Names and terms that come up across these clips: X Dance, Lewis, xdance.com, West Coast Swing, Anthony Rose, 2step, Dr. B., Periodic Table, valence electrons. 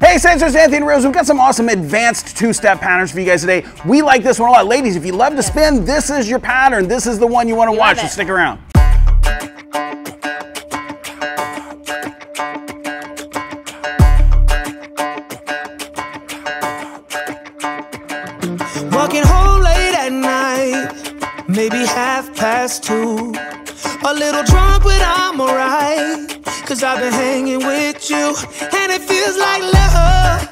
Hey Sensors, Anthony Rose. We've got some awesome advanced two-step patterns for you guys today. We like this one a lot. Ladies, if you love to spin, this is your pattern. This is the one you want to watch, so stick around. Walking home late at night, maybe 2:30. A little drunk, but I'm alright, 'cause I've been hanging with you, and it feels like love.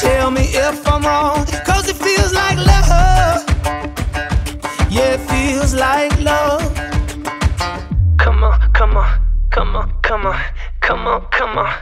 Tell me if I'm wrong, 'cause it feels like love. Yeah, it feels like love. Come on, come on, come on, come on, come on, come on.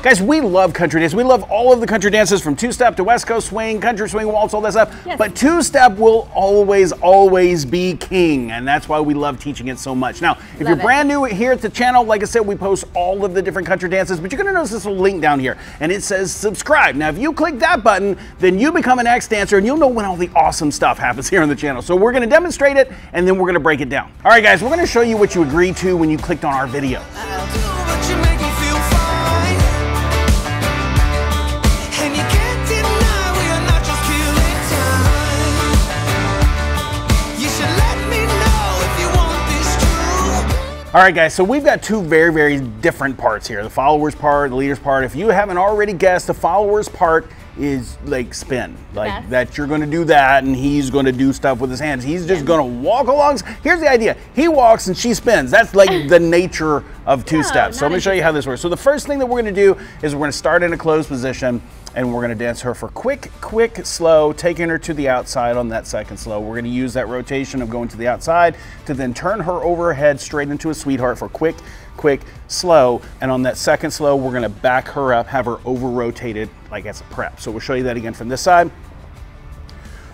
Guys, we love country dance. We love all of the country dances, from two-step to West Coast Swing, country swing, waltz, all that stuff. Yes. But two-step will always be king, and that's why we love teaching it so much. Now, if you're brand new here at the channel, like I said, we post all of the different country dances, but you're gonna notice this little link down here, and it says subscribe. Now, if you click that button, then you become an X dancer, and you'll know when all the awesome stuff happens here on the channel. So we're gonna demonstrate it, and then we're gonna break it down. All right, guys, we're gonna show you what you agreed to when you clicked on our video. All right, guys, so we've got two very different parts here. The followers part, the leaders part. If you haven't already guessed, the followers part is like spin. Like that you're gonna do that, and he's gonna do stuff with his hands. He's just gonna walk along. Here's the idea. He walks and she spins. That's like the nature of two steps. So let me show you how this works. So the first thing that we're gonna do is we're gonna start in a closed position, and we're gonna dance her for quick, slow, taking her to the outside on that second slow. We're gonna use that rotation of going to the outside to then turn her over her head straight into a sweetheart for quick, slow. And on that second slow, we're gonna back her up, have her over rotated like as a prep. So we'll show you that again from this side.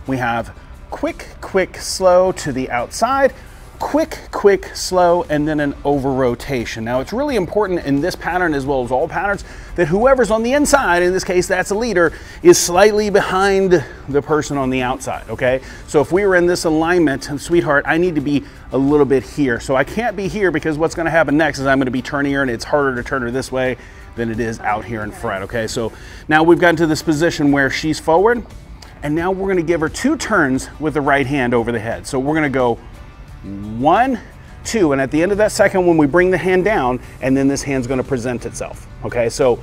We have quick, slow to the outside, quick, slow, and then an over rotation. Now, it's really important in this pattern, as well as all patterns, that whoever's on the inside, in this case that's a leader, is slightly behind the person on the outside, okay? So if we were in this alignment, sweetheart, I need to be a little bit here. So I can't be here, because what's gonna happen next is I'm gonna be turning her, and it's harder to turn her this way than it is out here in front, okay? So now we've gotten to this position where she's forward, and now we're gonna give her two turns with the right hand over the head. So we're gonna go 1, 2, and at the end of that second one, we bring the hand down, and then this hand's gonna present itself, okay? So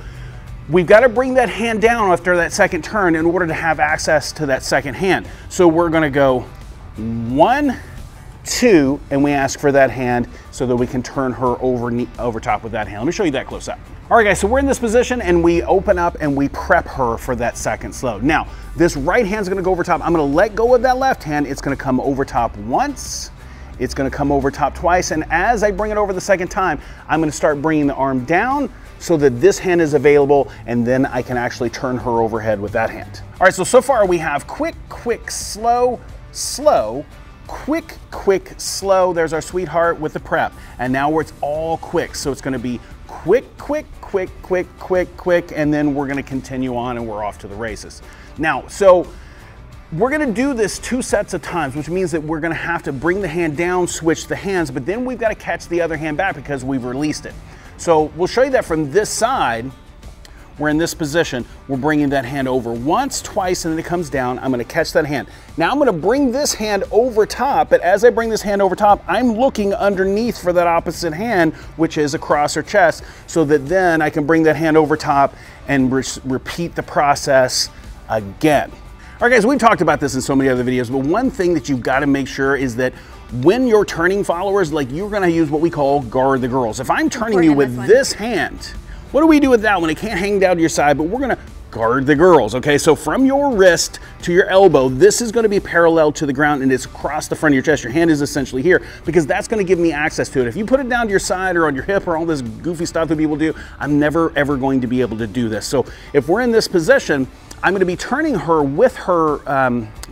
we've gotta bring that hand down after that second turn in order to have access to that second hand. So we're gonna go 1, 2, and we ask for that hand so that we can turn her over top with that hand. Let me show you that close up. All right, guys, so we're in this position, and we open up and we prep her for that second slow. Now, this right hand's gonna go over top. I'm gonna let go of that left hand. It's gonna come over top once, it's gonna come over top twice, and as I bring it over the second time, I'm gonna start bringing the arm down so that this hand is available, and then I can actually turn her overhead with that hand. All right, so far we have quick, slow, slow, quick, slow. There's our sweetheart with the prep, and now it's all quick, so it's gonna be quick, and then we're gonna continue on, and we're off to the races. Now, so we're gonna do this two sets of times, which means that we're gonna have to bring the hand down, switch the hands, but then we've gotta catch the other hand back because we've released it. So we'll show you that from this side. We're in this position. We're bringing that hand over once, twice, and then it comes down. I'm gonna catch that hand. Now I'm gonna bring this hand over top, but as I bring this hand over top, I'm looking underneath for that opposite hand, which is across her chest, so that then I can bring that hand over top and repeat the process again. All right, guys, we've talked about this in so many other videos, but one thing that you've got to make sure is that when you're turning followers, like, you're going to use what we call guard the girls. If I'm turning you with this hand, what do we do with that one? It can't hang down to your side, but we're going to guard the girls, okay? So from your wrist to your elbow, this is going to be parallel to the ground, and it's across the front of your chest. Your hand is essentially here, because that's going to give me access to it. If you put it down to your side or on your hip or all this goofy stuff that people do, I'm never, ever going to be able to do this. So if we're in this position, I'm gonna be turning her with her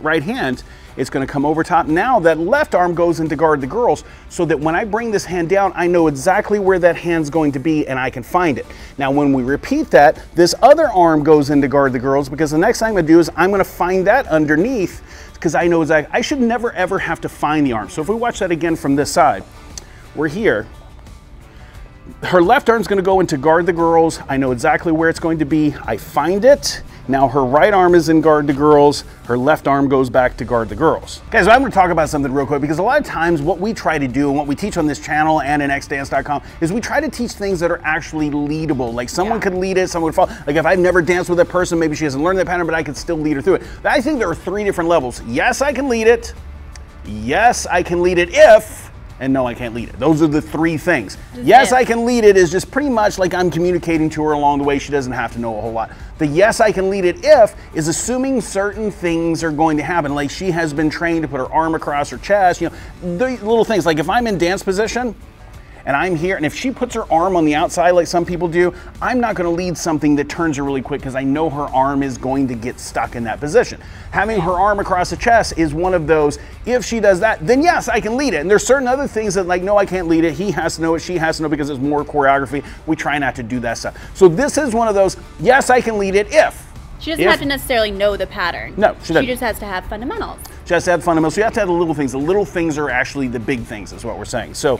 right hand. It's gonna come over top. Now that left arm goes into guard the girls, so that when I bring this hand down, I know exactly where that hand's going to be, and I can find it. Now when we repeat that, this other arm goes into guard the girls, because the next thing I'm gonna do is I'm gonna find that underneath, because I know exactly. I should never ever have to find the arm. So if we watch that again from this side, we're here. Her left arm's gonna go into guard the girls. I know exactly where it's going to be. I find it. Now her right arm is in guard the girls. Her left arm goes back to guard the girls. Okay, so I'm gonna talk about something real quick, because a lot of times what we try to do and what we teach on this channel and in xdance.com is we try to teach things that are actually leadable. Like someone could lead it, someone would follow. Like if I've never danced with that person, maybe she hasn't learned that pattern, but I could still lead her through it. But I think there are three different levels. Yes, I can lead it. Yes, I can lead it if, and no, I can't lead it. Those are the three things. Yes, I can lead it is just pretty much like I'm communicating to her along the way. She doesn't have to know a whole lot. The yes, I can lead it if is assuming certain things are going to happen. Like she has been trained to put her arm across her chest, you know, the little things. Like if I'm in dance position and I'm here, and if she puts her arm on the outside like some people do, I'm not gonna lead something that turns her really quick because I know her arm is going to get stuck in that position. Having her arm across the chest is one of those. If she does that, then yes, I can lead it. And there's certain other things that like, no, I can't lead it. He has to know it, she has to know, because it's more choreography. We try not to do that stuff. So this is one of those, yes, I can lead it if. She doesn't have to necessarily know the pattern. No, she doesn't. She just has to have fundamentals. She has to have fundamentals. So you have to have the little things. The little things are actually the big things is what we're saying. So,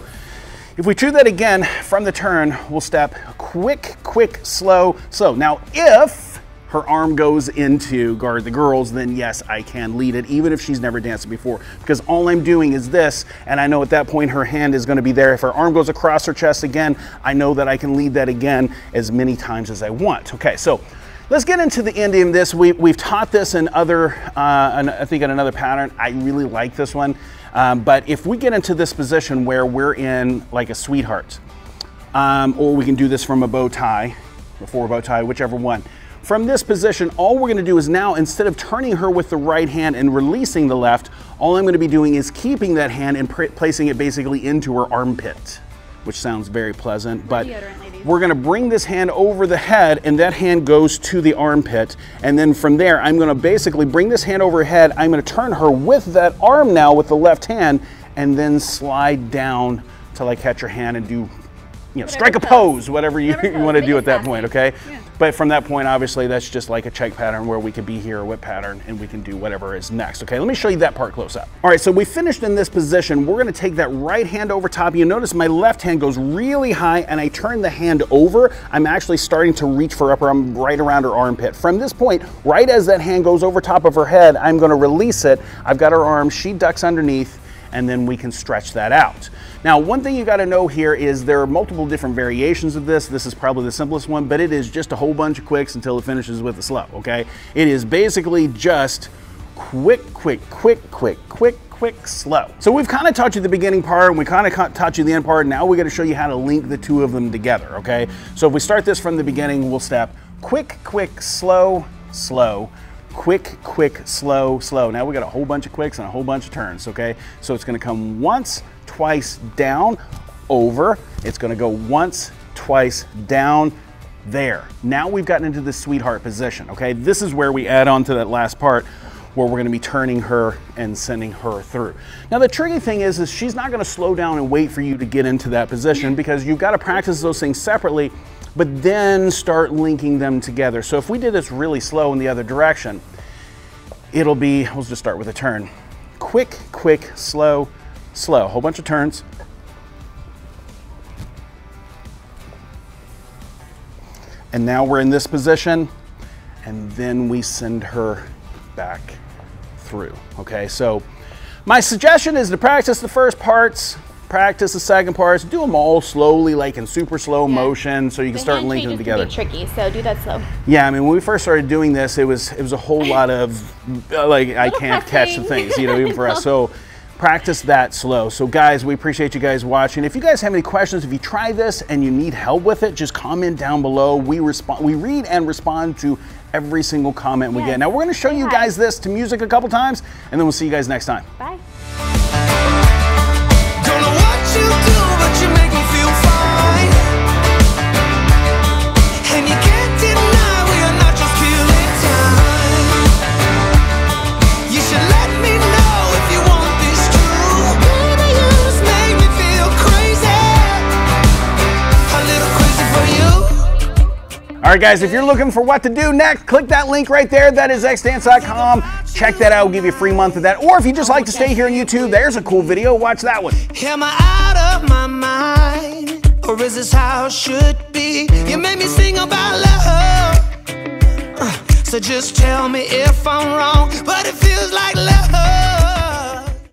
if we do that again from the turn, we'll step quick, quick, slow, slow. Now, if her arm goes into guard the girls, then yes, I can lead it, even if she's never danced before, because all I'm doing is this, and I know at that point her hand is gonna be there. If her arm goes across her chest again, I know that I can lead that again as many times as I want. Okay, so let's get into the ending of this. We've taught this in other, I think in another pattern. I really like this one. But if we get into this position where we're in like a sweetheart, or we can do this from a bow tie, before a bow tie, whichever one. From this position, all we're gonna do is now, instead of turning her with the right hand and releasing the left, all I'm gonna be doing is keeping that hand and placing it basically into her armpit, which sounds very pleasant, but we're gonna bring this hand over the head, and that hand goes to the armpit. And then from there, I'm gonna basically bring this hand overhead. I'm gonna turn her with that arm now with the left hand, and then slide down till I catch her hand and do, you know, strike a pose, whatever you want to do at that point, okay? Yeah. But from that point, obviously, that's just like a check pattern where we could be here, a whip pattern, and we can do whatever is next, okay? Let me show you that part close up. All right, so we finished in this position. We're gonna take that right hand over top. You notice my left hand goes really high, and I turn the hand over. I'm actually starting to reach for upper arm right around her armpit. From this point, right as that hand goes over top of her head, I'm gonna release it. I've got her arm, she ducks underneath, and then we can stretch that out. Now, one thing you gotta know here is there are multiple different variations of this. This is probably the simplest one, but it is just a whole bunch of quicks until it finishes with a slow, okay? It is basically just quick, quick, quick, quick, quick, quick, slow. So we've kind of taught you the beginning part, and we kind of taught you the end part. Now we gotta show you how to link the two of them together, okay? So if we start this from the beginning, we'll step quick, quick, slow, slow, quick, quick, slow, slow. Now we got a whole bunch of quicks and a whole bunch of turns, okay? So it's gonna come once, twice, down, over. It's gonna go once, twice, down, there. Now we've gotten into the sweetheart position, okay? This is where we add on to that last part where we're gonna be turning her and sending her through. Now the tricky thing is she's not gonna slow down and wait for you to get into that position, because you've gotta practice those things separately, but then start linking them together. So if we did this really slow in the other direction, it'll be, we'll just start with a turn. Quick, quick, slow, slow. Whole bunch of turns. And now we're in this position, and then we send her back through. Okay, so my suggestion is to practice the first parts, practice the second parts, do them all slowly, like in super slow motion, so you can start linking them together. It's tricky, so do that slow. Yeah, I mean, when we first started doing this, it was a whole lot of like, I can't catch the things, you know, even for us. So practice that slow. So guys, we appreciate you guys watching. If you guys have any questions, if you try this and you need help with it, just comment down below. We respond, we read and respond to every single comment we get. Now we're gonna show you guys this to music a couple times, and then we'll see you guys next time. Bye. You do, but you make me feel fine. And you can't deny we are not just killing time. You should let me know if you want this true. Baby, you just make me feel crazy, a little crazy for you. Alright guys, if you're looking for what to do next, click that link right there. That is xdance.com. Check that out, we'll give you a free month of that. Or if you just like to stay here on YouTube, there's a cool video, watch that one. Am I out of my mind? Or is this how it should be? You made me sing about love, so just tell me if I'm wrong. But it feels